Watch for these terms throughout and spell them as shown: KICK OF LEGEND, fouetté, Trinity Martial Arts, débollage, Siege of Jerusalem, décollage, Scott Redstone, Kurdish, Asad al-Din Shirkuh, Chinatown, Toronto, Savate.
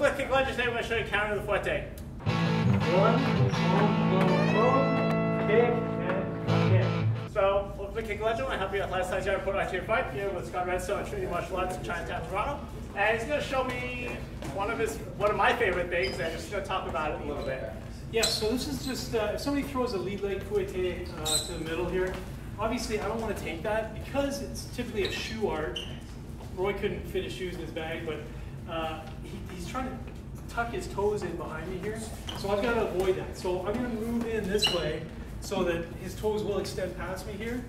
Flick kick lunges. Now we're going to show you counter the fouetté. One, kick, and kick. So, we'll flick kick lunge. I'm going to help you with last time's report on your fight here with Scott Redstone at Trinity Martial Arts in Chinatown, Toronto. And he's going to show me one of my favorite things, and I'm just going to talk about it a little bit. Yeah, so this is just, if somebody throws a lead leg fouetté to the middle here, obviously I don't want to take that because it's typically a shoe art. Roy couldn't fit his shoes in his bag, but he's trying to tuck his toes in behind me here. So I've got to avoid that. So I'm going to move in this way so that his toes will extend past me here.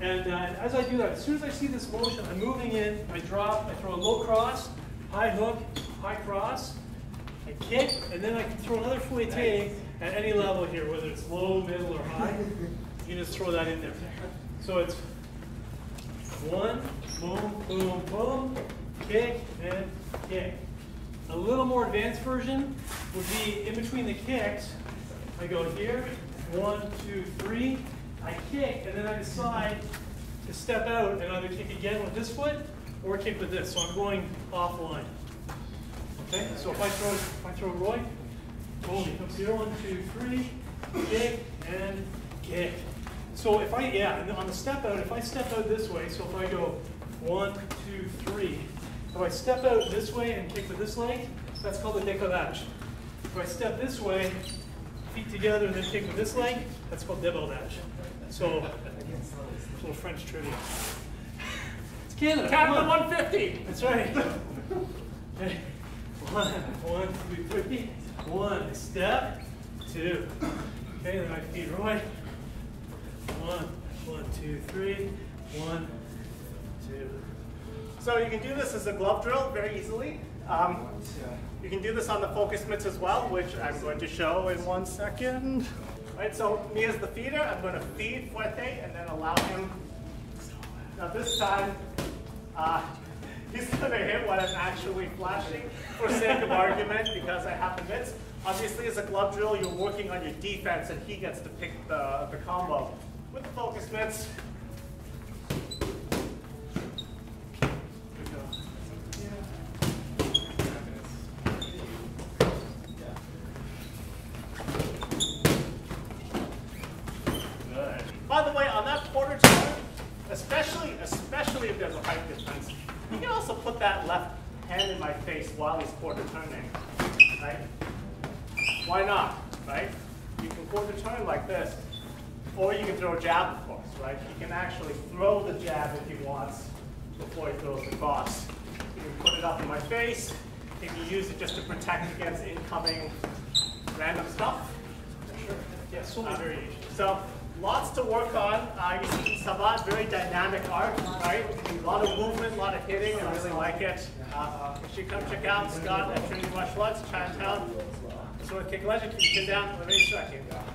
And as I do that, as soon as I see this motion, I'm moving in, I drop, I throw a low cross, high hook, high cross, I kick, and then I can throw another fouetté at any level here, whether it's low, middle, or high. You just throw that in there. So it's one, boom, boom, boom, kick, and kick. A little more advanced version would be in between the kicks, I go here, one, two, three, I kick, and then I decide to step out and either kick again with this foot or kick with this. So I'm going offline. Okay, so if I throw Roy, boom, he comes here, one, two, three, kick, and kick. So if I, yeah, and on the step out, if I step out this way, so if I go one, two, three, if I step out this way and kick with this leg, that's called a décollage. If I step this way, feet together, and then kick with this leg, that's called débollage. So, a little French trivia. It's Canada. Canada 150! That's right. Okay. One, two, three. One, step, two. Okay, then I feed Roy. One, two, three. One, two. So you can do this as a glove drill very easily. You can do this on the focus mitts as well, which I'm going to show in 1 second. All right, so me as the feeder, I'm going to feed fouetté and then allow him. Now this time, he's going to hit what I'm actually flashing for sake of argument because I have the mitts. Obviously, as a glove drill, you're working on your defense and he gets to pick the combo. With the focus mitts, by the way, on that quarter turn, especially if there's a height difference, you can also put that left hand in my face while he's quarter turning, right? Why not, right? You can quarter turn like this, or you can throw a jab, of course, right? He can actually throw the jab if he wants before he throws the cross. You can put it up in my face. You can use it just to protect against incoming random stuff. Sure. Yeah, so many variations. So, lots to work on. You see Savate, very dynamic art, right? A lot of movement, a lot of hitting. I really like it. You should come check out Scott at Trinity Martial Arts, Chinatown. So, kick legend, you can sit down for a second.